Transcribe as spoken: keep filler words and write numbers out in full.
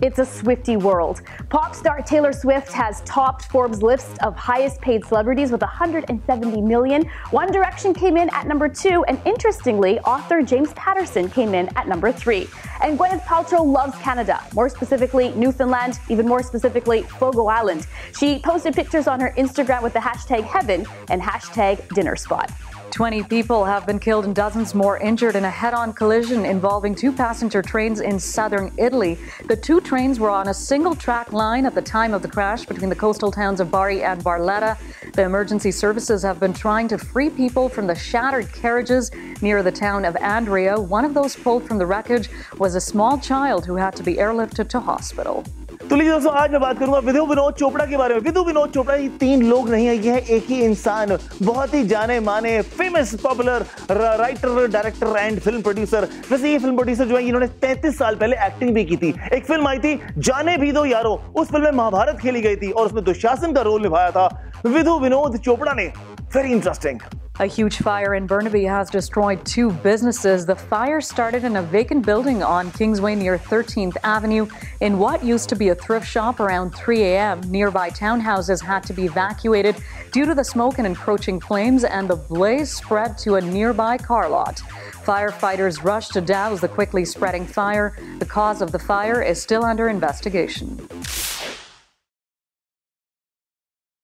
It's a Swiftie world. Pop star Taylor Swift has topped Forbes' list of highest paid celebrities with one hundred seventy million. One Direction came in at number two, and interestingly, author James Patterson came in at number three. And Gwyneth Paltrow loves Canada, more specifically Newfoundland, even more specifically Fogo Island. She posted pictures on her Instagram with the hashtag heaven and hashtag dinner spot. twenty people have been killed and dozens more injured in a head-on collision involving two passenger trains in southern Italy. The two trains were on a single track line at the time of the crash between the coastal towns of Bari and Barletta. The emergency services have been trying to free people from the shattered carriages near the town of Andria. One of those pulled from the wreckage was a small child who had to be airlifted to hospital. तो लीजिए दोस्तों, आज मैं बात करूंगा विधु विनोद चोपड़ा के बारे में। विधु विनोद चोपड़ा ये तीन लोग नहीं है, ये है एक ही इंसान, बहुत ही जाने माने famous popular writer, director and film producer. वैसे ये फिल्म प्रोड्यूसर जो है, इन्होंने तैंतीस साल पहले एक्टिंग भी की थी। एक फिल्म आई थी जाने भी दो यारो, उस फिल्म में महाभारत खेली गई थी और उसमें दुशासन का रोल निभाया था विधु विनोद चोपड़ा ने। Very interesting. A huge fire in Burnaby has destroyed two businesses. The fire started in a vacant building on Kingsway near thirteenth Avenue in what used to be a thrift shop around three a m Nearby townhouses had to be evacuated due to the smoke and encroaching flames, and the blaze spread to a nearby car lot. Firefighters rushed to douse the quickly spreading fire. The cause of the fire is still under investigation.